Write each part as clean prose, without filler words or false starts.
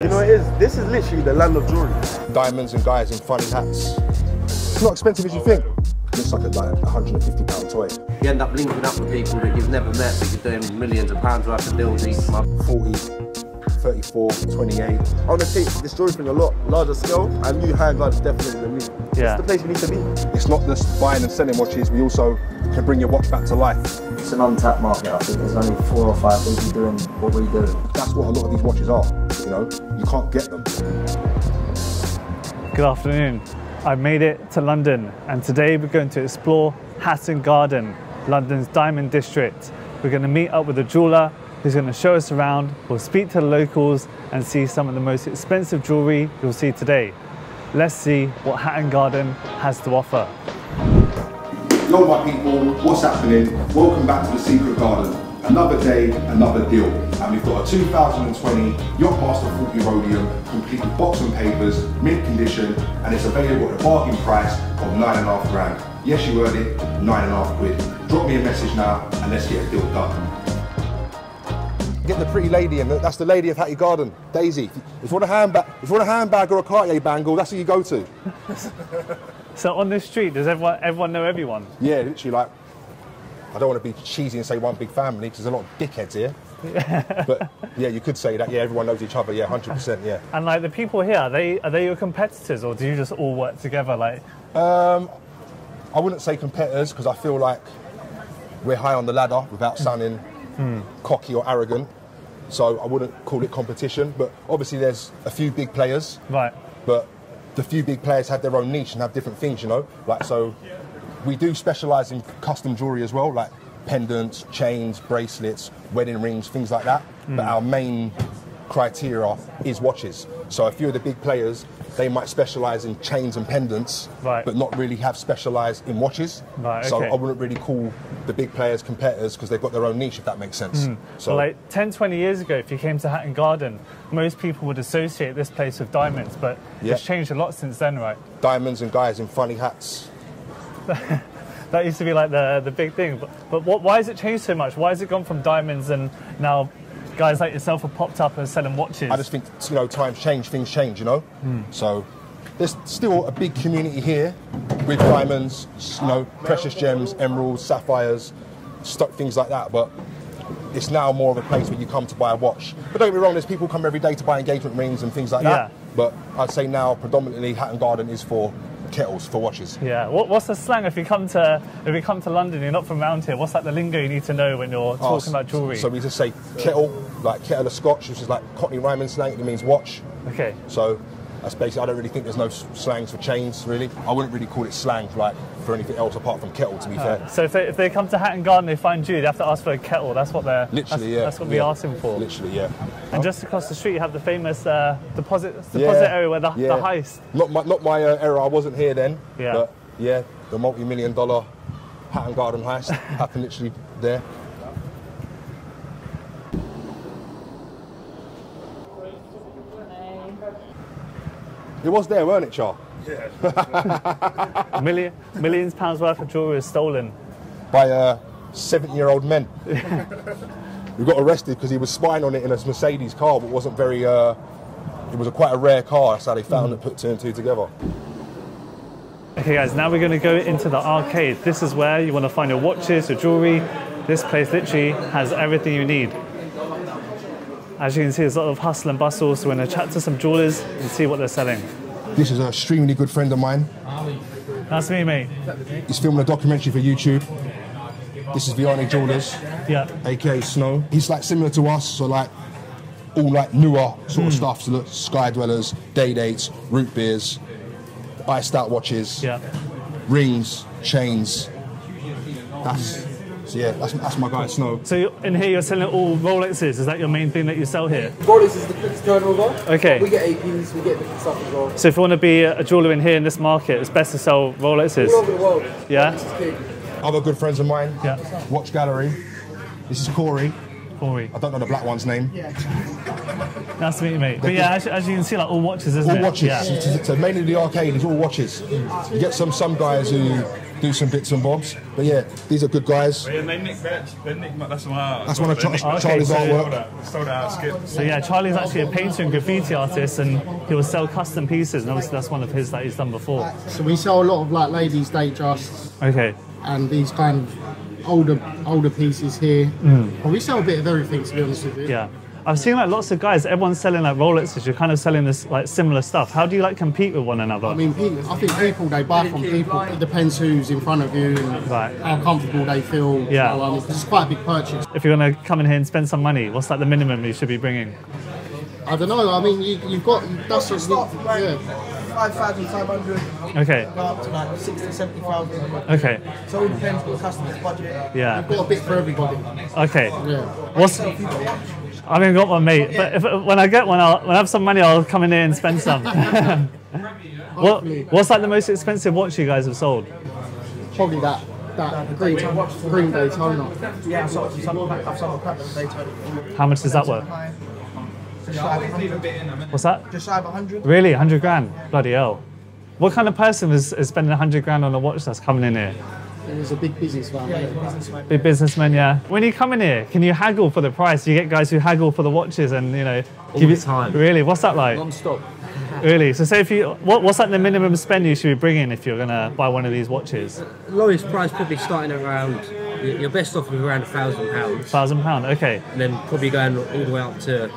You know what it is? This is literally the land of jewelry. Diamonds and guys in funny hats. It's not expensive as you think. Looks like a £150 toy. You end up linking up with people that you've never met, but you're doing millions of pounds worth of deals each month. 40, 34, 28. I want to take this jewelry thing a lot larger scale. I knew higher guard is definitely the reason. Yeah. It's the place you need to be. It's not just buying and selling watches, we also can bring your watch back to life. It's an untapped market, I think. There's only 4 or 5 people doing what we do. That's what a lot of these watches are, you know? You can't get them. Good afternoon. I've made it to London, and today we're going to explore Hatton Garden, London's Diamond District. We're going to meet up with a jeweller who's going to show us around. We'll speak to the locals and see some of the most expensive jewellery you'll see today. Let's see what Hatton Garden has to offer. Hello my people, what's happening? Welcome back to The Secret Garden. Another day, another deal. And we've got a 2020 Yachtmaster 40 Rhodium, complete with box and papers, mint condition, and it's available at a bargain price of £9.5 grand. Yes, you heard it, £9.5 quid. Drop me a message now and let's get a deal done. Get the pretty lady in, that's the lady of Hatton Garden, Daisy. If you want a handbag or a Cartier bangle, that's who you go to. So on this street, does everyone know everyone? Yeah, literally, like, I don't want to be cheesy and say one big family, because there's a lot of dickheads here. But yeah, you could say that, yeah, everyone knows each other, yeah, 100%, yeah. And like the people here, are they your competitors, or do you just all work together, like? I wouldn't say competitors, because I feel like we're high on the ladder without sounding cocky or arrogant. So I wouldn't call it competition, but obviously there's a few big players. Right. But the few big players have their own niche and have different things, you know? Like, so we do specialise in custom jewellery as well, like pendants, chains, bracelets, wedding rings, things like that. But our main criteria is watches. So a few of the big players, they might specialise in chains and pendants, right, but not really have specialised in watches. Right, okay. So I wouldn't really call the big players competitors, because they've got their own niche, if that makes sense. So like 10, 20 years ago, if you came to Hatton Garden, most people would associate this place with diamonds, but it's changed a lot since then, right? Diamonds and guys in funny hats. That used to be like the big thing. But why has it changed so much? Why has it gone from diamonds and now guys like yourself have popped up and selling watches? I just think, you know, times change, things change, you know? So there's still a big community here with diamonds, you know, precious gems, emeralds, sapphires, stuff, things like that. But it's now more of a place where you come to buy a watch. But don't get me wrong, there's people come every day to buy engagement rings and things like that. But I'd say now predominantly Hatton Garden is for kettles, for watches. Yeah. What's the slang if you come to London? You're not from around here. What's like the lingo you need to know when you're talking about jewellery? So we just say kettle, like kettle of scotch, which is like Cockney Ryman slang. It means watch. Okay. So that's basically. I don't really think there's no slangs for chains. Really, I wouldn't really call it slang for, like, for anything else apart from kettle. To be fair. So if they come to Hatton Garden, they find you. They have to ask for a kettle. That's what they're literally. That's what we ask them for. Literally. Yeah. And just across the street, you have the famous deposit area where the heist. Not my era. I wasn't here then. Yeah. But yeah, the multi-million-dollar Hatton Garden heist happened literally there. It was there, weren't it, Char? Yeah. Millions of pounds worth of jewellery was stolen. By 70-year-old men. We got arrested because he was spying on it in a Mercedes car, but wasn't very... it was quite a rare car, that's how they found it, put 2 and 2 together. Okay, guys, now we're going to go into the arcade. This is where you want to find your watches, your jewellery. This place literally has everything you need. As you can see, there's a lot of hustle and bustle, so we're going to chat to some jewellers and see what they're selling. This is an extremely good friend of mine. That's me, mate. He's filming a documentary for YouTube. This is Vianney Jewellers, a.k.a. Snow. He's like similar to us, so like all like newer sort of stuff, so look, Sky Dwellers, Day Dates, root beers, iced out watches, rings, chains. So that's my guy, Snow. So in here you're selling all Rolexes, is that your main thing that you sell here? Rolex is the quickest turnover. Okay. We get APs, we get different stuff as well. So if you want to be a jeweller in here in this market, it's best to sell Rolexes? All over the world. Yeah? Other good friends of mine, Watch Gallery. This is Corey. Corey. I don't know the black one's name. Yeah. Nice to meet you, mate. But yeah, as you can see, like, all watches, isn't it? All watches. Yeah. So mainly the arcade is all watches. You get some guys who do some bits and bobs. But yeah, these are good guys. Well, yeah, they nicked that. That's one of Charlie's artwork. So yeah, Charlie's actually a painter and graffiti artist, and he will sell custom pieces, and obviously that's one of his that he's done before. So we sell a lot of like ladies' day dresses. Okay. And these kind of older pieces here. Mm. Well, we sell a bit of everything, to be honest with you. Yeah. I've seen like lots of guys, everyone's selling like Rolexes, you're kind of selling this like similar stuff. How do you like compete with one another? I mean, I think people, they buy from people. It depends who's in front of you and how comfortable they feel. Yeah. It's quite a big purchase. If you're going to come in here and spend some money, what's like the minimum you should be bringing? I don't know. I mean, you've got... That's just... Yeah. 5,500. Okay. Up to like 60,000, 70,000. Okay. So it depends on the customer's budget. Yeah. You've got a bit for everybody. Okay. Yeah. What's... I haven't got one, mate, but if, when I get one, when I have some money, I'll come in here and spend some. What's like the most expensive watch you guys have sold? Probably that green Daytona. Yeah, I've sold a platinum Daytona. How much does that worth? Just shy of 100. What's that? Just shy of 100. Really? 100 grand? Bloody hell. What kind of person is spending 100 grand on a watch that's coming in here? He's a big businessman. Yeah, big businessman, yeah. When you come in here, can you haggle for the price? You get guys who haggle for the watches and, you know... All the time. Really? What's that like? Non-stop. Really? So say if you... What's like the minimum spend you should be bringing if you're going to buy one of these watches? Lowest price probably starting around... You're best off with around £1,000. £1,000, okay. And then probably going all the way up to...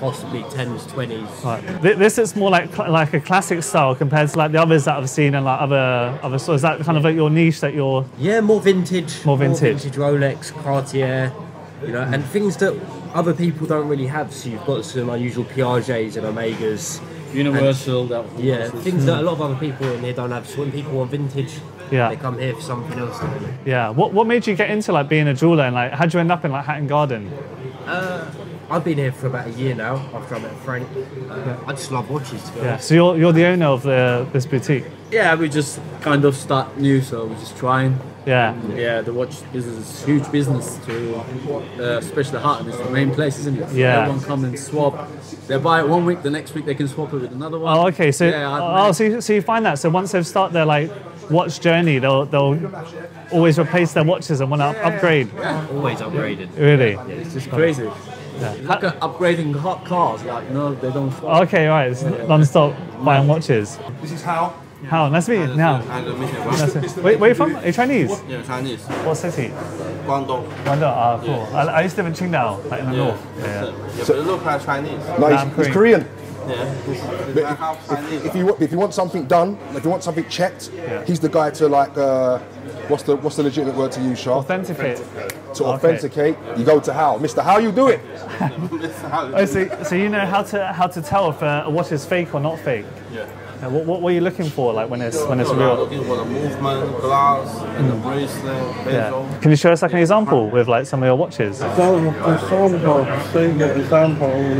possibly 10s, 20s. Right. This is more like a classic style compared to like the others that I've seen and like other stores. Is that kind of like your niche that you're... Yeah, more vintage. More vintage. Rolex, Cartier, you know, and things that other people don't really have. So you've got some unusual Piagets and Omegas. Universal. And, yeah, things that a lot of other people in here don't have. So when people want vintage, they come here for something else. Yeah. What made you get into like being a jeweller and like how'd you end up in like Hatton Garden? I've been here for about a year now, after I met Frank. I just love watches, to be honest. So you're the owner of this boutique? Yeah, we just kind of start new, so we're just trying. Yeah. And yeah, the watch business is a huge business, especially Hatton. It's the main place, isn't it? So yeah. Everyone come and swap. They buy it one week, the next week they can swap it with another one. Oh, okay. So, yeah, so you find that. So once they've started their like watch journey, they'll always replace their watches and want to upgrade. Yeah. Always upgraded. Really? Yeah, it's just crazy. Yeah. Look at upgrading hot cars, like, no, they don't stop. Okay, right, it's non-stop buying watches. This is Hal. Hal, nice to meet you. Now. Where are you from? Are you Chinese? Yeah, Chinese. What city? Guangdong. Guangdong, ah, cool. Yeah. I used to live in Qingdao, like in the north. Yeah, yeah, but it looks like Chinese. No, it's Korean. Yeah. If you want something done, if you want something checked, he's the guy to like, what's the legitimate word to use, Shah? Authenticate. To authenticate, you go to Hal. Mr. Hal, you do it. So you know how to tell if a watch is fake or not fake. Yeah. What were you looking for, like when it's real? Looking for the movement, glass, and the bracelet. Yeah. Can you show us like an example with like some of your watches? Example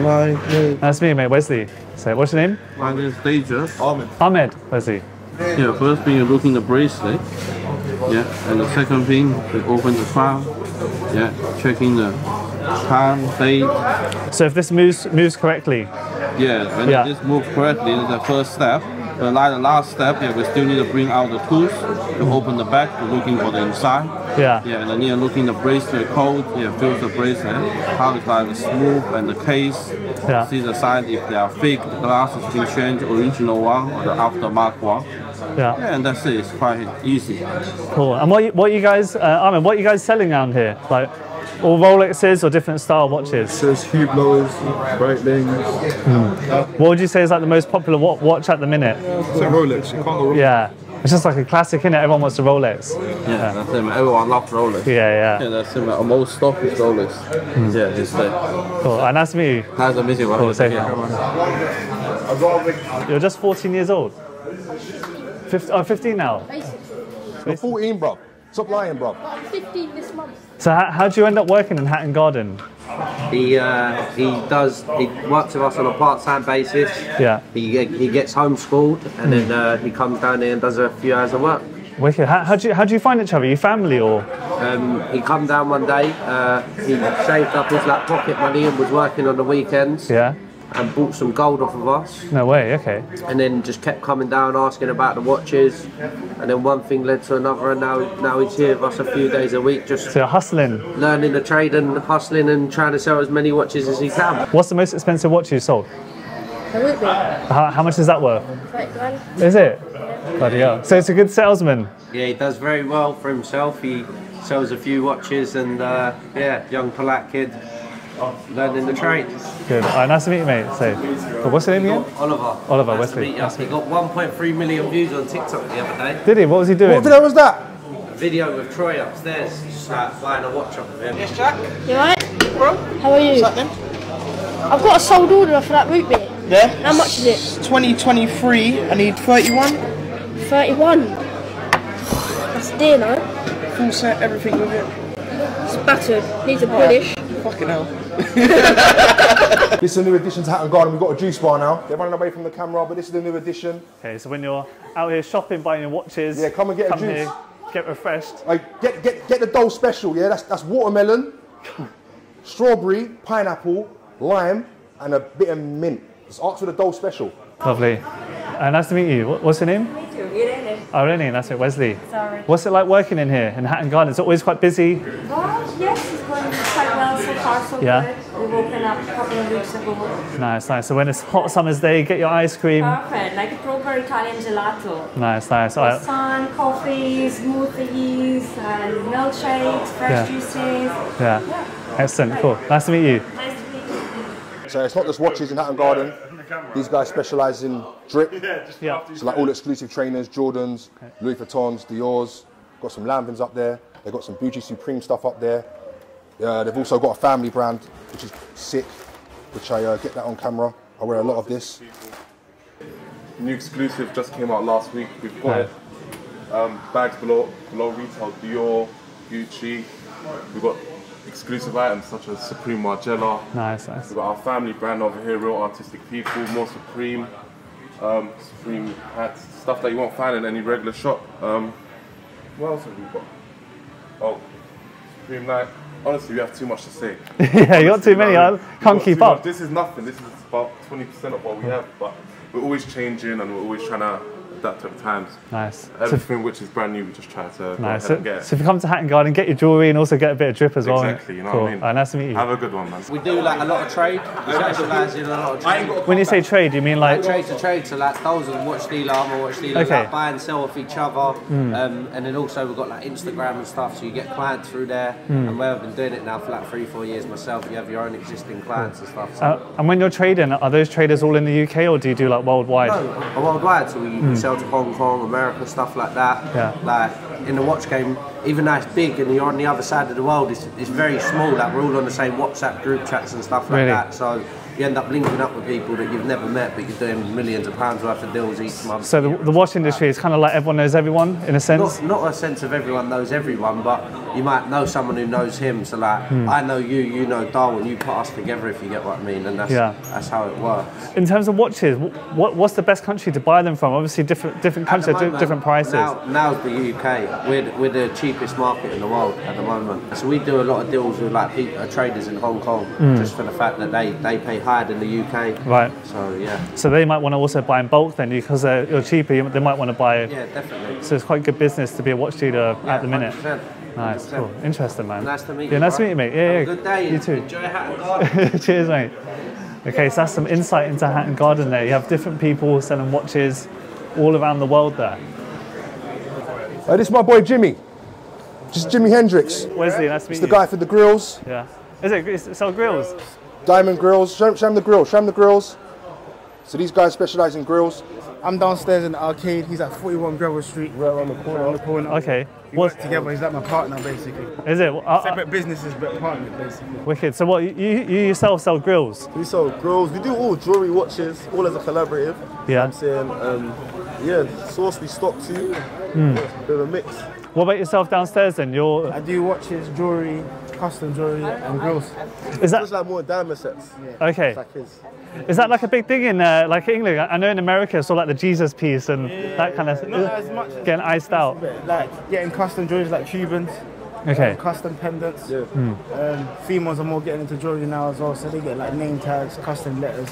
like. That's me, mate, Wesley. So what's your name? My name is Deja. Ahmed. Ahmed, Wesley. Yeah, first thing you're looking at the bracelet. Yeah, and the second thing, they open the file. Yeah, checking the time, date. So if this moves correctly. Yeah, when this moves correctly, it's the first step. But like the last step, we still need to bring out the tools to open the back. We're looking for the inside. Yeah. Yeah, and then you're looking at the bracelet code. Yeah, feel the bracelet. How it's like smooth and the case. Yeah. See the side if they are fake. The glass is still change original one or the aftermarket one. Yeah. Yeah, and that's it. It's quite easy. Cool. And what you guys selling around here? Like all Rolexes or different style watches? Rolexes, Hublot's, Breitling. What would you say is like the most popular watch at the minute? It's a Rolex. You can't go wrong. Yeah. It's just like a classic, innit? Everyone wants a Rolex. Yeah, that's it. Everyone loves Rolex. Yeah, yeah. Yeah, that's it. Most stock is Rolex. Yeah, it's like. Cool. And nice to meet you. Nice to meet you. Cool, safe. Yeah. You're just 14 years old. 15 now. Basically. 14, bro. Stop lying, bro. I'm 15 this month. So how do you end up working in Hatton Garden? He works with us on a part-time basis. Yeah. He gets homeschooled and then he comes down here and does a few hours of work. Wicked. How do you find each other? Are you family or? He come down one day. He saved up his pocket money and was working on the weekends. Yeah. and bought some gold off of us. No way, okay. And then just kept coming down asking about the watches, and then one thing led to another, and now he's here with us a few days a week. Just so hustling. Learning the trade and hustling and trying to sell as many watches as he can. What's the most expensive watch you sold? How much is that worth? 31. Is it? Yeah. Bloody hell. So it's a good salesman? Yeah, he does very well for himself. He sells a few watches and yeah, young Palak kid. Learning the trade. Good. Alright, nice to meet you, mate. So, what's your name again? Oliver. Oliver, nice Wesley. To meet you. Nice. He got 1.3 million views on TikTok the other day. Did he? What was he doing? What video was that? A video with Troy upstairs, just like flying a watch off of him. Yes, Jack? You alright? Bro? How are you? What's that then? I've got a sold order for that root beer. Yeah? How much is it? 2023. I need 31. 31? That's dear, no? Full set, everything with it. It's battered. Needs a polish. Fucking hell. This is a new addition to Hatton Garden. We've got a juice bar now. They're running away from the camera, but this is the new addition. Okay, so when you're out here shopping, buying your watches, yeah, come and get a juice. Here, get refreshed. Like, get the Dole Special, yeah? That's watermelon, strawberry, pineapple, lime, and a bit of mint. Just ask for the Dole Special. Lovely. Nice to meet you. What's your name? Me too. Irene. Irene, that's it. Wesley. Sorry. What's it like working in here in Hatton Garden? It's always quite busy. Well, yes, it's going quite well so far. So yeah. Good. We've opened up a couple of weeks ago. Nice, nice. So when it's hot summer's day, get your ice cream. Perfect, like a proper Italian gelato. Nice, nice. Croissant, coffee, smoothies, and milkshakes, fresh juices. Yeah. Yeah. Excellent. Right. Cool. Nice to meet you. Nice to meet you. So it's not just watches in Hatton Garden. These guys specialise in drip, so like all exclusive trainers, Jordans, okay. Louis Vuittons, Dior's, got some Lambins up there, they've got some Gucci Supreme stuff up there. They've also got a family brand, which is sick, which I get that on camera. I wear a lot of this. New exclusive just came out last week. We've got bags below retail, Dior, Gucci. We've got exclusive items such as Supreme Margiela. Nice, nice. We've got our family brand over here, Real Artistic People, more Supreme, Supreme hats, stuff that you won't find in any regular shop. What else have we got? Oh, Supreme Night. Honestly, we have too much to say. Yeah, honestly, you got too many. I can't keep up. This is nothing. This is about 20% of what we have, but we're always changing and we're always trying to adapt over times. Nice. Everything which is brand new, we just try to nice. So, get. So if you come to Hatton Garden, get your jewellery and also get a bit of drip as well. Exactly, you know cool. what I mean? Right, nice to meet you. Have a good one, man. We do like a lot of trade. We specialise in a lot of trade. When you say trade, you mean like... Trade to trade, so like those and watch dealer, I'm a watch dealer, okay. Like buy and sell off each other. Mm. And then also we've got like Instagram and stuff, so you get clients through there. Mm. And where I've been doing it now for like 3-4 years myself, you have your own existing clients and stuff. So. And when you're trading, are those traders all in the UK or do you do like worldwide? No, worldwide, so we sell to Hong Kong, America, stuff like that. Yeah. Like in the watch game, even though it's big and you're on the other side of the world, it's very small. Like we're all on the same WhatsApp group chats and stuff like really? That. So you end up linking up with people that you've never met, but you're doing millions of pounds worth of deals each month. So the watch industry is kind of like everyone knows everyone in a sense. Not a sense of everyone knows everyone, but you might know someone who knows him. So like I know you, you know Darwin, you put us together if you get what I mean, and that's how it works. In terms of watches, what's the best country to buy them from? Obviously, different countries have different prices. Now's the UK. We're the cheapest market in the world at the moment. So we do a lot of deals with like traders in Hong Kong, just for the fact that they pay higher than the UK. Right. So yeah. So they might want to also buy in bulk then, because you're cheaper. They might want to buy. Yeah, definitely. So it's quite good business to be a watch dealer at the minute. 100%. Nice. Cool. Interesting, man. Nice to meet you. Yeah, nice to meet you, mate. Yeah. Have a good day. You too. Enjoy Hatton Garden. Cheers, mate. Okay, so that's some insight into Hatton Garden. There, you have different people selling watches all around the world there. This is my boy Jimmy. Just Jimi Hendrix. Wesley, nice to meet you. It's the guy for the grills. Yeah. Is it sell grills? Diamond grills. Show them the grills. So these guys specialise in grills. I'm downstairs in the arcade. He's at 41 Greville Street. Right around the corner. Okay. We work together. He's like my partner, basically. Is it? Separate businesses, but partners, basically. Wicked. So what, you yourself sell grills? We sell grills. We do all jewellery, watches, all as a collaborative. Yeah. You know what I'm saying, yeah, sauce we stock to. Yeah, bit of a mix. What about yourself downstairs then? I do watches, jewellery, custom jewellery and grills. Is that like more diamond sets? Yeah. Okay. Like is that like a big thing in like England? I know in America it's all like the Jesus piece and that kind of thing. Not as much. Getting iced out. Like getting custom jewelry like Cubans. Okay. Custom pendants. Yeah. Females are more getting into jewelry now as well, so they get like name tags, custom letters.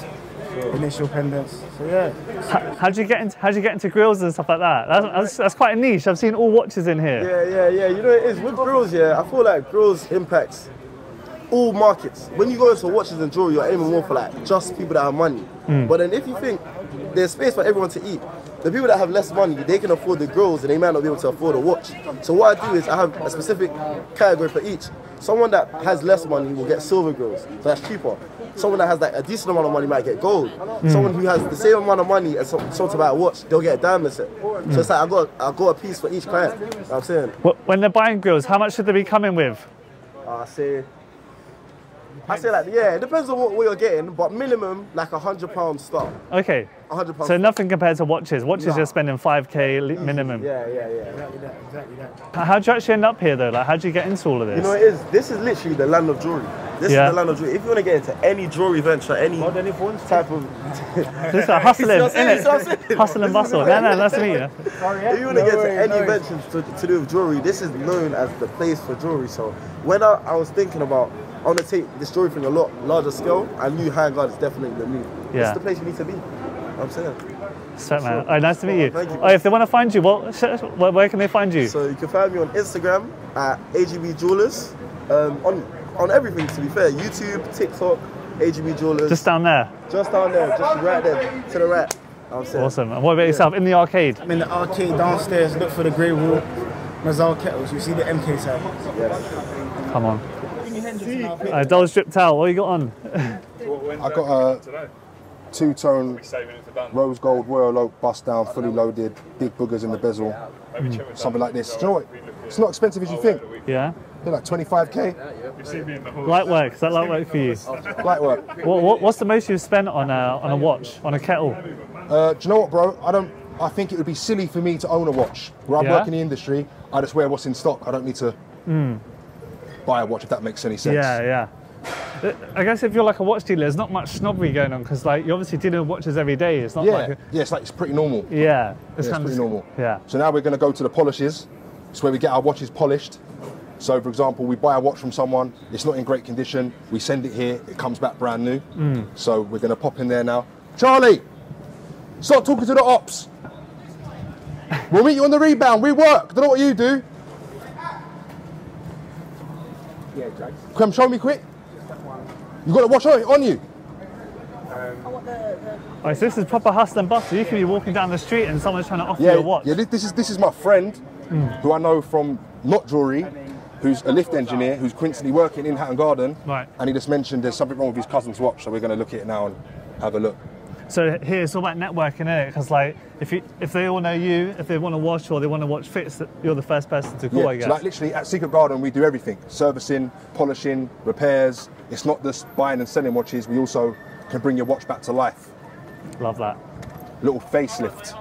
initial pendants. So yeah. How do you get into grills and stuff like that? That's quite a niche. I've seen all watches in here. Yeah. You know it is with grills. Yeah, I feel like grills impacts all markets. When you go into watches and jewelry, you're aiming more for like just people that have money. But then if you think there's space for everyone to eat, the people that have less money, they can afford the grills and they might not be able to afford a watch. So what I do is I have a specific category for each. Someone that has less money will get silver grills, so that's cheaper. Someone that has like a decent amount of money might get gold. Someone who has the same amount of money as someone to buy a watch, they'll get a diamond set. So it's like I got a piece for each client. You know what I'm saying? When they're buying grills, how much should they be coming with? I say like, yeah, it depends on what you're getting, but minimum like £100 start. Okay. £100. So nothing compared to watches. Watches you're spending 5k minimum. Yeah. Exactly that. How do you actually end up here though? Like, how do you get into all of this? You know, this is literally the land of jewelry. This is the land of jewelry. If you want to get into any jewelry venture, any type of. This is a hustling, isn't it? Hustle and bustle. No, that's me. Yeah. If you want to get into any ventures to do with jewelry, this is known as the place for jewelry. So when I was thinking about. I want to take this jewelry from a lot larger scale. I knew Handguard is definitely the move. Yeah. It's the place you need to be. I'm saying. Sweet man. Oh, nice to meet you. Thank you. Oh, if they want to find you, where can they find you? So you can find me on Instagram at AGB Jewelers. On everything, to be fair, YouTube, TikTok, AGB Jewelers. Just down there. Just right there to the right. I'm saying. Awesome. And what about yourself? In the arcade. I'm in the arcade downstairs. Look for the grey wall. Mazal Kettles. You see the MK side. Yeah. Come on. Dollar strip towel, what you got on? I got a two-tone rose gold royal oak bust down, fully loaded, big boogers in the bezel, something like this. Do you know what? It's not expensive as you think. Yeah. They're like 25k. Light work, is that light work for you? Light work. What's the most you've spent on a watch, on a kettle? Do you know what, bro? I think it would be silly for me to own a watch. Where I work in the industry, I just wear what's in stock. I don't need to. Buy a watch, if that makes any sense. Yeah. I guess if you're like a watch dealer, there's not much snobbery going on because like you're obviously dealing with watches every day. It's not like... Yeah, it's like it's pretty normal. Yeah. It's pretty normal. Yeah. So now we're going to go to the polishes. It's where we get our watches polished. So for example, we buy a watch from someone, it's not in great condition, we send it here, it comes back brand new. So we're going to pop in there now. Charlie, start talking to the ops. We'll meet you on the rebound. We work. Don't know what you do. Come show me quick. You got to watch on you. Alright, so this is proper hustle and bustle. You could be walking down the street and someone's trying to offer you a watch. Yeah, this is my friend who I know from not jewelry, who's a lift engineer, who's coincidentally working in Hatton Garden. Right. And he just mentioned there's something wrong with his cousin's watch, so we're going to look at it now and have a look. So here it's all about networking, isn't it? Because like if they all know you, if they want to watch or they want to watch fits, you're the first person to call. I guess. Like literally at Secret Garden we do everything: servicing, polishing, repairs. It's not just buying and selling watches. We also can bring your watch back to life. Love that. Little facelift.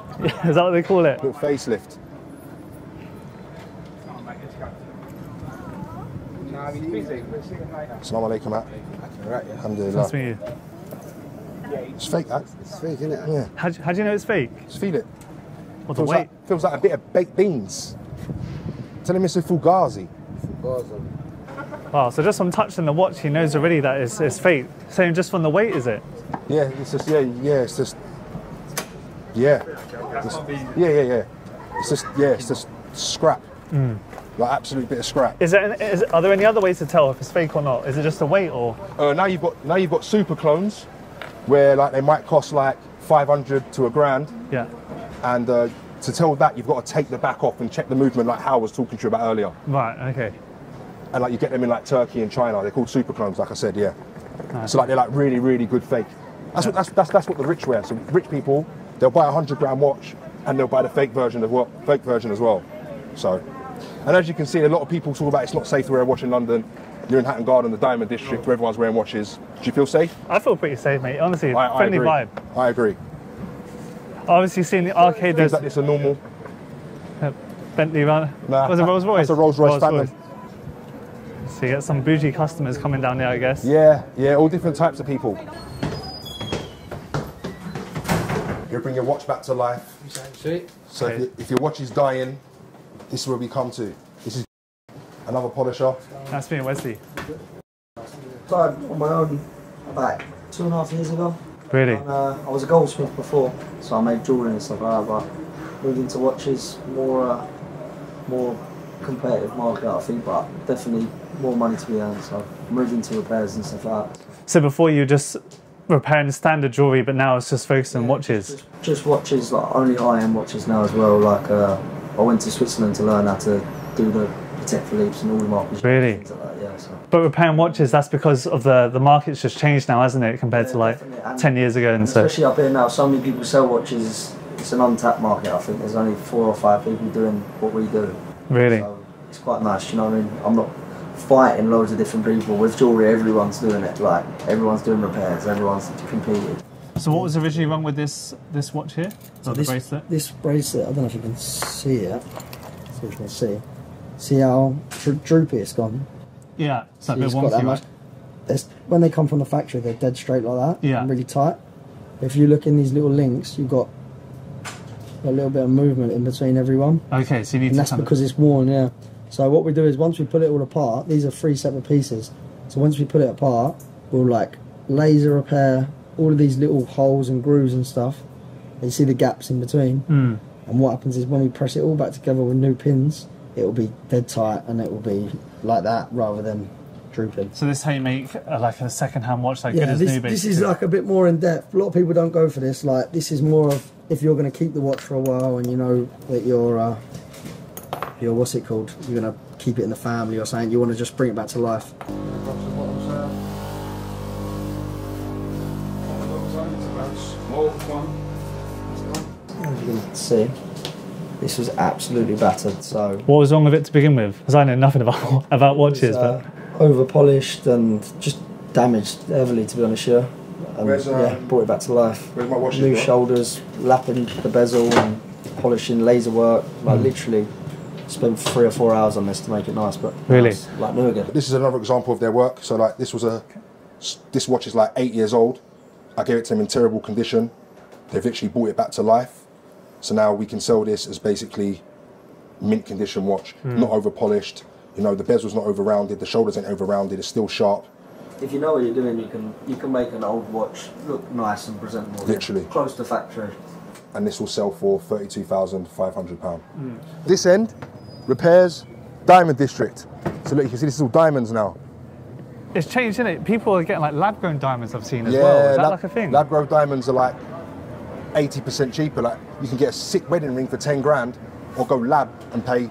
Is that what they call it? Little facelift. Assalamu alaikum, Matt. Alhamdulillah. Nice to meet you. It's fake, that. It's fake, isn't it? Yeah. How do you know it's fake? Just feel it. What the weight? Feels like a bit of baked beans. Tell him it's a Fugazi. Fugazi. Wow, so just from touching the watch, he knows already that it's fake. Same just from the weight, is it? Yeah, it's just, yeah, it's just, yeah. Yeah. It's just scrap. Like absolute bit of scrap. Are there any other ways to tell if it's fake or not? Is it just the weight or? Now you've got super clones. Where like they might cost like 500 to a grand. Yeah. And to tell that, you've got to take the back off and check the movement, like Hal was talking to you about earlier. Right, okay. And like you get them in like Turkey and China. They're called super clones, like I said, yeah. Nice. So like they're like really, really good fake. That's what the rich wear. So rich people, they'll buy a 100 grand watch and they'll buy the fake version as well. So, and as you can see, a lot of people talk about it's not safe to wear a watch in London. You're in Hatton Garden, the Diamond District, where everyone's wearing watches. Do you feel safe? I feel pretty safe, mate. Honestly, friendly vibe. I agree. Obviously, seeing the arcade, there's like this a normal Bentley run. Nah, was it Rolls Royce? That's a Rolls Royce Phantom. So you get some bougie customers coming down there, I guess. Yeah, all different types of people. You bring your watch back to life. So if your watch is dying, this is where we come to. This is another polisher. That's me, Wesley. Started on my own about 2.5 years ago. Really? And, I was a goldsmith before, so I made jewellery and stuff like that, but moved into watches, more competitive market I think, but definitely more money to be earned, so moved into repairs and stuff like that. So before you just repairing standard jewellery, but now it's just focused on watches? Just watches, like only high-end watches now as well, like I went to Switzerland to learn how to do the Patek Philippe's and all the markets. Really? Like that, yeah, so. But repairing watches, that's because of the market's just changed now, hasn't it, compared to like and 10 years ago and so. Especially up here now, so many people sell watches, it's an untapped market I think, there's only 4 or 5 people doing what we do. Really? So it's quite nice, you know what I mean? I'm not fighting loads of different people. With jewellery, everyone's doing it, like everyone's doing repairs, everyone's competing. So what was originally wrong with this watch here? So this bracelet? This bracelet, I don't know if you can see it. So you can see how droopy it's gone? Yeah, it's so a bit wonky, right? When they come from the factory, they're dead straight like that, yeah, and really tight. If you look in these little links, you've got a little bit of movement in between every one. Okay, so you need and to... And that's because it's worn, yeah. So what we do is once we pull it all apart, these are 3 separate pieces. So once we pull it apart, we'll like laser repair all of these little holes and grooves and stuff. And you see the gaps in between. Mm. And what happens is when we press it all back together with new pins, it will be dead tight and it will be like that rather than drooping. So this is how you make like a second-hand watch like good as new, basically. This is like a bit more in depth. A lot of people don't go for this. Like this is more of if you're going to keep the watch for a while and you know that you're... what's it called? You're going to keep it in the family or something. You want to just bring it back to life. As you can see, this was absolutely battered. So what was wrong with it to begin with? Because I know nothing about watches. But over polished and just damaged heavily, to be honest. Yeah, and yeah, brought it back to life. Where's my watch? New shoulders, lapping the bezel and polishing, laser work. Like literally. Spent 3 or 4 hours on this to make it nice, but really, nice, like new again. This is another example of their work. So, like this was this watch is like 8 years old. I gave it to them in terrible condition. They've literally brought it back to life. So now we can sell this as basically mint condition watch, not over polished. You know, the bezel's not over rounded, the shoulders ain't over rounded. It's still sharp. If you know what you're doing, you can make an old watch look nice and presentable. Literally close to factory. And this will sell for £32,500. This end. Repairs, diamond district. So look, you can see this is all diamonds now. It's changed, isn't it? People are getting like lab-grown diamonds I've seen as well. Is that like a thing? Lab-grown diamonds are like 80% cheaper. Like you can get a sick wedding ring for 10 grand or go lab and pay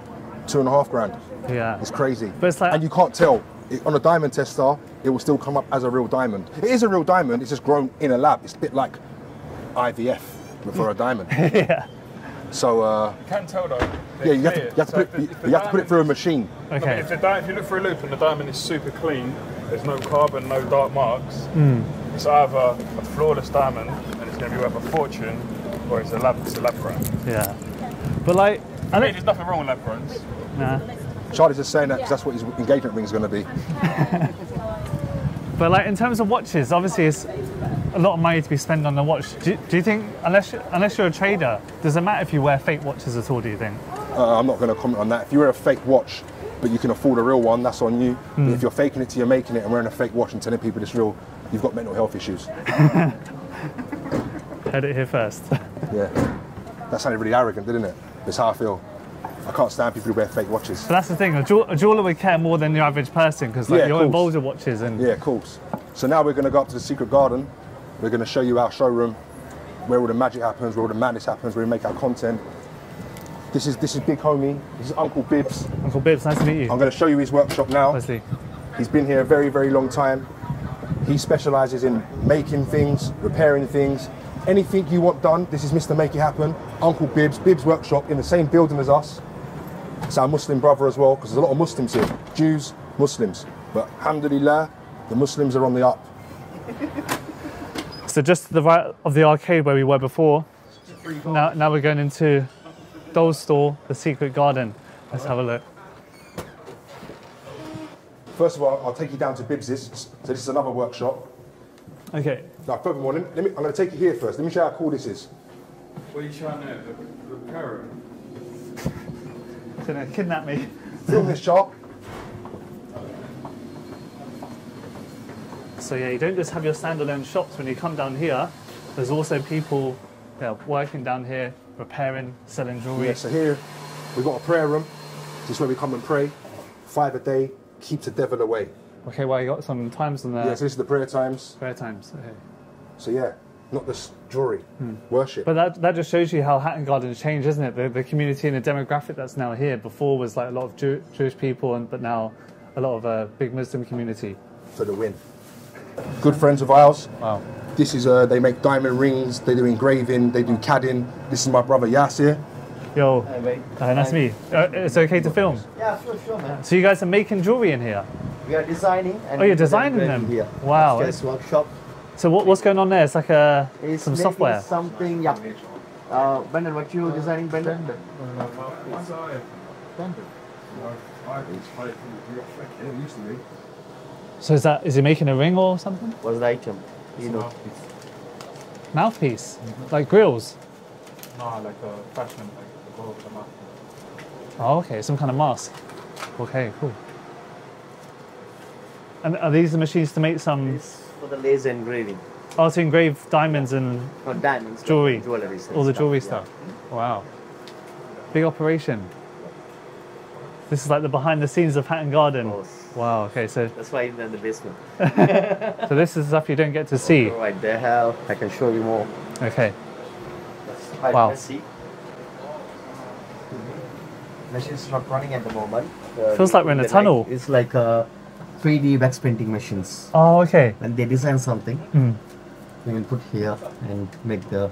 2.5 grand. Yeah. It's crazy. But it's like... And you can't tell. On a diamond test star, it will still come up as a real diamond. It is a real diamond, it's just grown in a lab. It's a bit like IVF before a diamond. Yeah. So you can tell though. Yeah, you have to put it through a machine. Okay. If you look through a loop and the diamond is super clean, there's no carbon, no dark marks. It's either a flawless diamond and it's going to be worth a fortune, or it's a lab grown. Yeah. But like, I mean, there's nothing wrong with lab growns. Nah. Charlie's just saying that because that's what his engagement ring is going to be. But like in terms of watches, obviously it's a lot of money to be spent on the watch. Do you think, unless you're a trader, does it matter if you wear fake watches at all, do you think? I'm not going to comment on that. If you wear a fake watch, but you can afford a real one, that's on you. But if you're faking it till you're making it and wearing a fake watch and telling people it's real, you've got mental health issues. Heard it here first. Yeah. That sounded really arrogant, didn't it? That's how I feel. I can't stand people who wear fake watches. But that's the thing, a jeweller would care more than the average person because like, you're involved in watches. And... Yeah, of course. So now we're going to go up to the Secret Garden. We're going to show you our showroom, where all the magic happens, where all the madness happens, where we make our content. This is Big Homie. This is Uncle Bibbs. Uncle Bibbs, nice to meet you. I'm going to show you his workshop now. Honestly. He's been here a very, very long time. He specialises in making things, repairing things, anything you want done. This is Mr. Make It Happen, Uncle Bibbs, Bibbs Workshop, in the same building as us. It's our Muslim brother as well, because there's a lot of Muslims here. Jews, Muslims. But alhamdulillah, the Muslims are on the up. So just to the right of the arcade where we were before, now we're going into Dole's store, the Secret Garden. Let's have a look. First of all, I'll take you down to Bibbs's. So this is another workshop. Okay. Now, furthermore, I'm going to take you here first. Let me show you how cool this is. What are you trying to do? The parrot? It's going to kidnap me. Film this shop. So yeah, you don't just have your standalone shops when you come down here. There's also people that are working down here, repairing, selling jewelry. Yeah, so here we've got a prayer room. This is where we come and pray. 5 a day, keep the devil away. Okay, well, you got some times on there. Yeah, so this is the prayer times. Prayer times, okay. So yeah, not just jewelry, worship. But that just shows you how Hatton Garden's changed, isn't it? The community and the demographic that's now here. Before was like a lot of Jewish people, but now a lot of big Muslim community. For the win. Good friends of ours. Wow. This is, they make diamond rings, they do engraving, they do cadding. This is my brother Yasir. Yo, hey, mate. Nice to meet you. It's okay to film? Yeah, sure, man. So you guys are making jewelry in here? We are designing. And oh, you're designing them? Here. Wow. It's workshop. So what's going on there? It's like some software? Something, yeah. Brendan, what you designing, Brendan? So is he making a ring or something? What's the item? You know. Mouthpiece. Mouthpiece? Mm-hmm. Like grills? No, like a fashion, like the gold of the mouthpiece. Oh, okay, some kind of mask. Okay, cool. And are these the machines to make some... It's for the laser engraving. Oh, to engrave diamonds and... No, diamonds. Jewelry. Jewelry stuff. All the jewelry stuff. Yeah. Wow. Big operation. This is like the behind the scenes of Hatton Garden. Of course. Wow, okay, so... That's why even in the basement. So this is stuff you don't get to see. All right, there, hell. I can show you more. Okay. That's wow. See. Machine's not running at the moment. Feels like we're in a tunnel. It's like 3D wax printing machines. Oh, okay. And they design something. We will put here and make the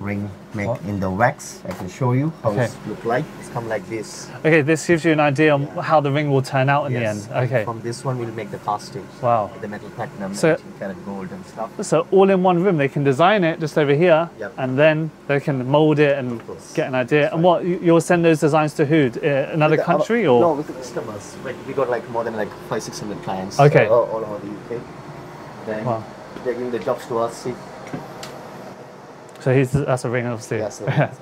ring in the wax. I can show you how it looks like. It's come like this. Okay, this gives you an idea on how the ring will turn out in the end. Okay. From this one, we'll make the casting. Wow. The metal platinum, 18-karat gold and stuff. So all in one room, they can design it just over here, and then they can mold it and get an idea. That's right. And you'll send those designs to who? Another country or? No, with the customers. We got like more than like 500-600 clients. Okay. All over the UK. Then they're giving the jobs to us. So that's a ring, obviously. Yes, yes.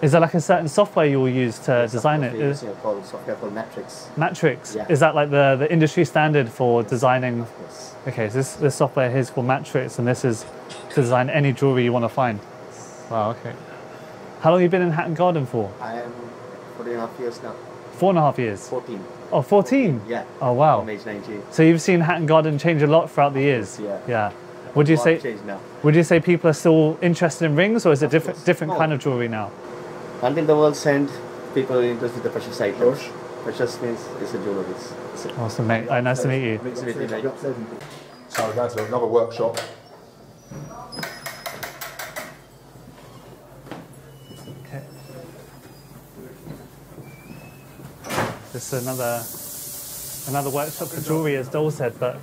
Is there like a certain software you will use to design it? It's software called Matrix. Matrix? Yeah. Is that like the industry standard for designing? Of course. Okay, so this software here is called Matrix, and this is to design any jewellery you want to find. Wow, okay. How long have you been in Hatton Garden for? I am 4.5 years now. 4.5 years? 14. Oh, 14? Yeah. Oh, wow. I'm age 19. So you've seen Hatton Garden change a lot throughout the years? Yeah. Yeah. Would you say people are still interested in rings, or is it different kind of jewelry now? Until the world sent people interested in the precious items. Precious means it's a jewelry. Awesome, mate. Nice to meet you. So we're going to another workshop. Okay. This is another workshop for jewelry, as Dol said. But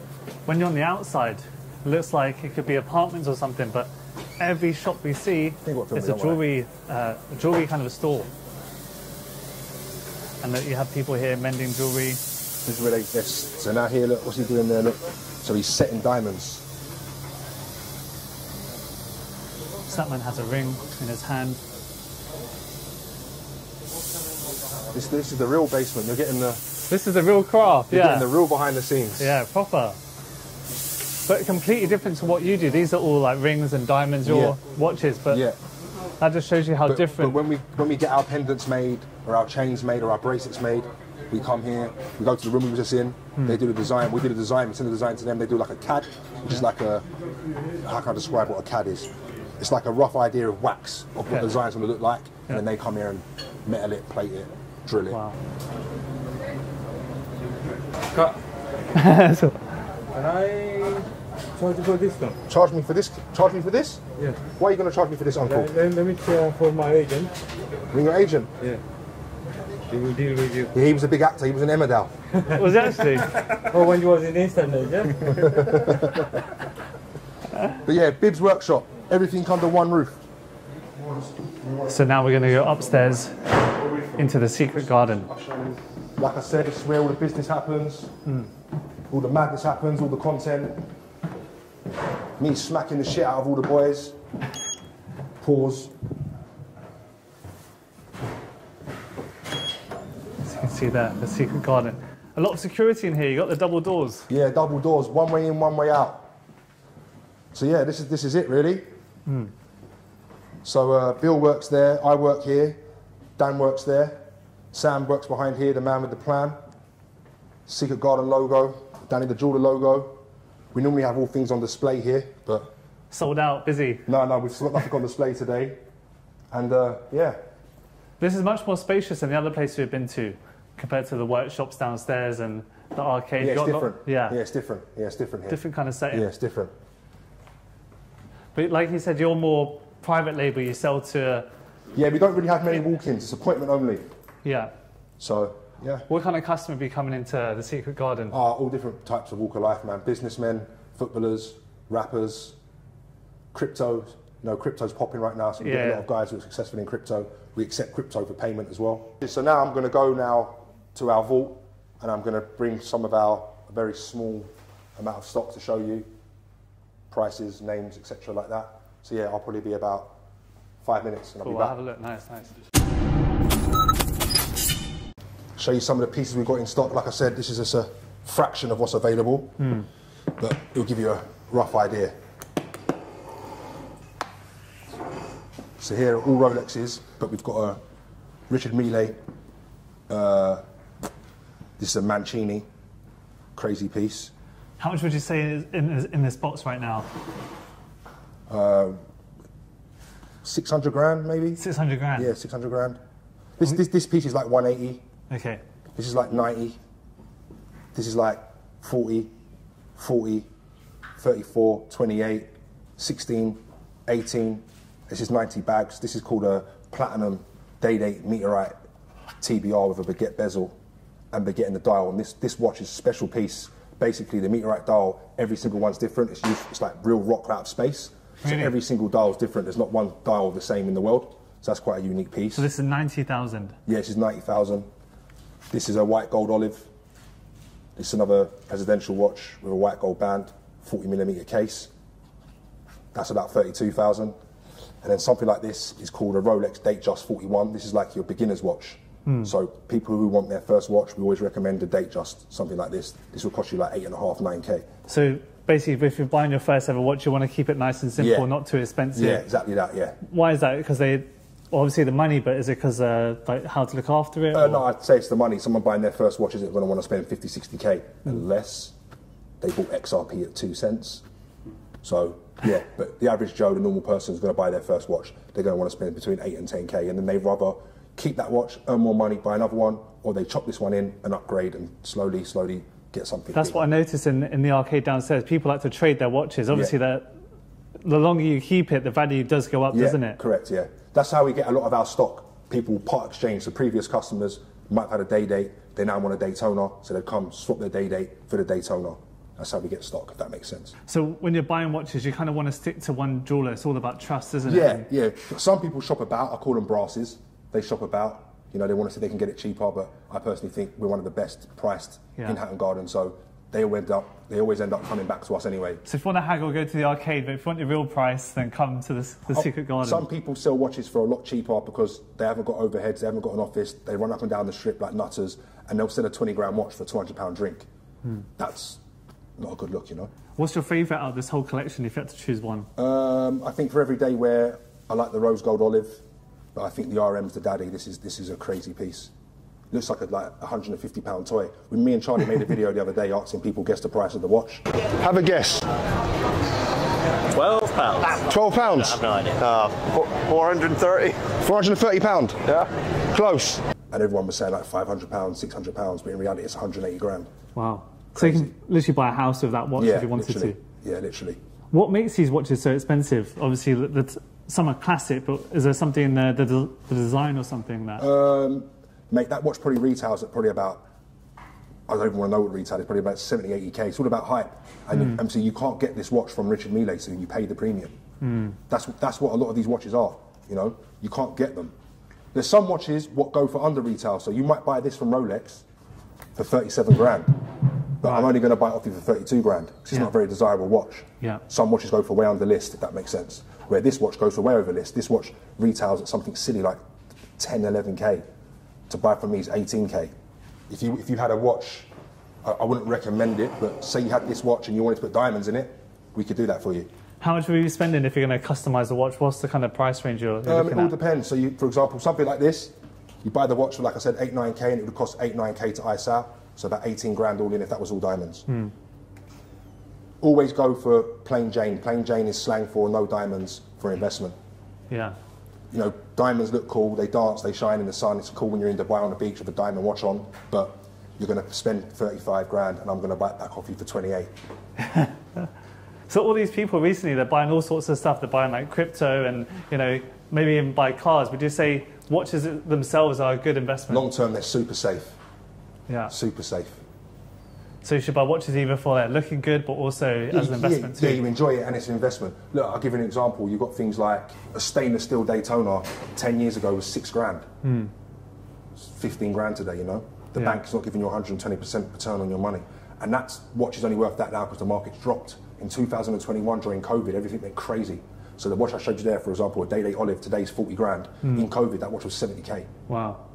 when you're on the outside, it looks like it could be apartments or something, but every shop we see is a jewelry kind of a store. And you have people here mending jewelry. This is where they guess. So now here, look, what's he doing there? Look, so he's setting diamonds. That man has a ring in his hand. This is the real basement. You're getting the. This is the real craft. You're getting the real behind the scenes. Yeah, proper. But completely different to what you do. These are all like rings and diamonds, your watches, but that just shows you how different. But when we get our pendants made, or our chains made, or our bracelets made, we come here, we go to the room we were just in, they do the design, we do the design, we send the design to them, they do like a CAD, which is like a, how can I describe what a CAD is? It's like a rough idea of wax, of what the design's going to look like, and then they come here and metal it, plate it, drill it. Wow. Cut. Can I... Charge you for this one. Charge me for this? Charge me for this? Yeah. Why are you going to charge me for this, uncle? Let me check for my agent. Bring your agent? Yeah. He will deal with you. Yeah, he was a big actor. He was in Emmerdale. Was he actually? Oh, when he was in Istanbul, yeah? But yeah, Bib's workshop. Everything under one roof. So now we're going to go upstairs into the secret garden. Like I said, it's where all the business happens. All the madness happens, all the content. Me smacking the shit out of all the boys. Pause. As you can see there, the secret garden. A lot of security in here, you got the double doors. Yeah, double doors, one way in, one way out. So yeah, this is it really. Mm. So Bill works there, I work here, Dan works there, Sam works behind here, the man with the plan, Secret Garden logo, Danny the Jeweler logo. We normally have all things on display here, but... Sold out, busy. No, we've got nothing on display today. And yeah. This is much more spacious than the other place we've been to, compared to the workshops downstairs and the arcade. Yeah, it's different. Yeah. Yeah, it's different here. Different kind of setting. Yeah, it's different. But like you said, you're more private label, you sell to... Yeah, we don't really have many walk-ins, it's appointment only. Yeah. So, yeah. What kind of customer be coming into the Secret Garden? All different types of walk of life, man. Businessmen, footballers, rappers, crypto. No, crypto's popping right now, so we get a lot of guys who are successful in crypto. We accept crypto for payment as well. So now I'm going to go now to our vault, and I'm going to bring some of our very small amount of stock to show you. Prices, names, etc. like that. So yeah, I'll probably be about 5 minutes and I'll be back. Have a look, nice. Show you some of the pieces we've got in stock. Like I said, this is just a fraction of what's available, but it'll give you a rough idea. So here are all Rolexes, but we've got a Richard Mille. This is a Mancini, crazy piece. How much would you say is in this box right now? 600 grand, maybe. 600 grand? Yeah, 600 grand. This piece is like 180. Okay. This is like 90. This is like 40, 40, 34, 28, 16, 18. This is 90 bags. This is called a platinum day-date meteorite TBR with a baguette bezel and baguette in the dial. And this watch is a special piece. Basically, the meteorite dial, every single one's different. It's like real rock out of space. Really? So every single dial is different. There's not one dial the same in the world. So that's quite a unique piece. So this is 90,000? Yeah, this is 90,000. This is a white gold olive. This is another presidential watch with a white gold band, 40mm case. That's about 32,000. And then something like this is called a Rolex Datejust 41. This is like your beginner's watch. So people who want their first watch, we always recommend a Datejust, something like this. This will cost you like 8.5, 9K. So basically, if you're buying your first ever watch, you want to keep it nice and simple, not too expensive. Yeah, exactly that, yeah. Why is that? Because they, obviously the money, but is it because like how to look after it? No, I'd say it's the money. Someone buying their first watch isn't going to want to spend 50, 60K unless they bought XRP at 2 cents. So, yeah, but the average Joe, the normal person, is going to buy their first watch. They're going to want to spend between 8 and 10K, and then they'd rather keep that watch, earn more money, buy another one, or they chop this one in and upgrade and slowly, slowly get something. That's what I noticed in the arcade downstairs. People like to trade their watches. Obviously, the longer you keep it, the value does go up, doesn't it? Correct, yeah. That's how we get a lot of our stock. People part exchange. So previous customers might have had a day date. They now want a Daytona, so they come swap their day date for the Daytona. That's how we get stock, if that makes sense. So when you're buying watches, you kind of want to stick to one jeweler. It's all about trust, isn't it? Yeah, yeah. Some people shop about. I call them brasses. They shop about. You know, they want to say they can get it cheaper, but I personally think we're one of the best priced in Hatton Garden. So they always end up coming back to us anyway. So if you want to haggle, go to the arcade. But if you want your real price, then come to the Secret Garden. Some people sell watches for a lot cheaper because they haven't got overheads, they haven't got an office, they run up and down the strip like nutters, and they'll sell a 20 grand watch for a £200 drink. That's not a good look, you know. What's your favourite out of this whole collection if you had to choose one? I think for everyday wear, I like the rose gold olive, but I think the RM's the daddy. This is a crazy piece. Looks like a £150 toy. When me and Charlie made a video the other day asking people guess the price of the watch. Have a guess. £12. £12? I have no idea. 430. £430. Yeah. Close. And everyone was saying like £500, £600, but in reality it's 180 grand. Wow. Crazy. So you can literally buy a house with that watch if you wanted to. Yeah, literally. What makes these watches so expensive? Obviously, some are classic, but is there something in the design or something that? Mate, that watch probably retails at probably about, I don't even want to know what retail is, probably about 70, 80K. It's all about hype. And so you can't get this watch from Richard Mille, so you pay the premium. That's what a lot of these watches are, you know? You can't get them. There's some watches what go for under retail, so you might buy this from Rolex for 37 grand. But I'm only going to buy it off you for 32 grand. It's not a very desirable watch. Yeah. Some watches go for way under list, if that makes sense. Where this watch goes for way over list. This watch retails at something silly like 10, 11K. To buy from me is 18K. If you had a watch, I wouldn't recommend it, but say you had this watch and you wanted to put diamonds in it, we could do that for you. How much will you be spending if you're going to customize the watch? What's the kind of price range you're looking at? It all depends. So, for example, something like this, you buy the watch for, like I said, 8-9K, and it would cost 8-9K to ice out. So about 18 grand all in if that was all diamonds. Mm. Always go for plain Jane. Plain Jane is slang for no diamonds for investment. Yeah. You know, diamonds look cool, they dance, they shine in the sun. It's cool when you're in Dubai on the beach with a diamond watch on, but you're going to spend 35 grand and I'm going to buy it back off you for 28. So all these people recently, they're buying all sorts of stuff. They're buying like crypto and, you know, maybe even buy cars. Would you say watches themselves are a good investment? Long term, they're super safe. Yeah. Super safe. So you should buy watches either for that looking good, but also as an investment too. Yeah, you enjoy it and it's an investment. Look, I'll give you an example. You've got things like a stainless steel Daytona 10 years ago was 6 grand. Mm. It's 15 grand today, you know. The bank's not giving you 120% return on your money. And that watch is only worth that now because the market's dropped. In 2021, during COVID, everything went crazy. So the watch I showed you there, for example, a Day-Date Olive, today's 40 grand. Mm. In COVID, that watch was 70K. Wow.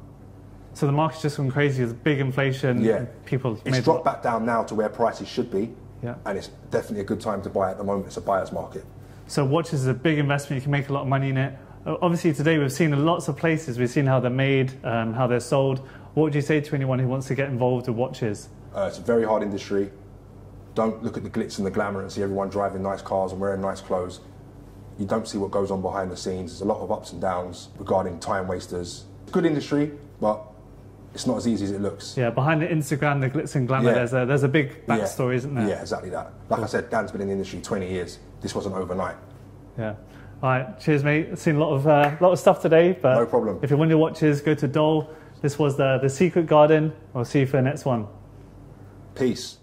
So the market's just gone crazy. There's big inflation. Yeah, it's dropped back down now to where prices should be. Yeah, and it's definitely a good time to buy at the moment. It's a buyer's market. So watches is a big investment. You can make a lot of money in it. Obviously, today we've seen lots of places. We've seen how they're made, how they're sold. What would you say to anyone who wants to get involved with watches? It's a very hard industry. Don't look at the glitz and the glamour and see everyone driving nice cars and wearing nice clothes. You don't see what goes on behind the scenes. There's a lot of ups and downs regarding time wasters. Good industry, but it's not as easy as it looks. Yeah, behind the Instagram, the glitz and glamour, there's a big backstory, isn't there? Yeah, exactly that. Like I said, Dan's been in the industry 20 years. This wasn't overnight. Yeah. All right, cheers, mate. I've seen a lot of stuff today. But no problem. If you want your watches, go to Dole. This was the Secret Garden. I'll see you for the next one. Peace.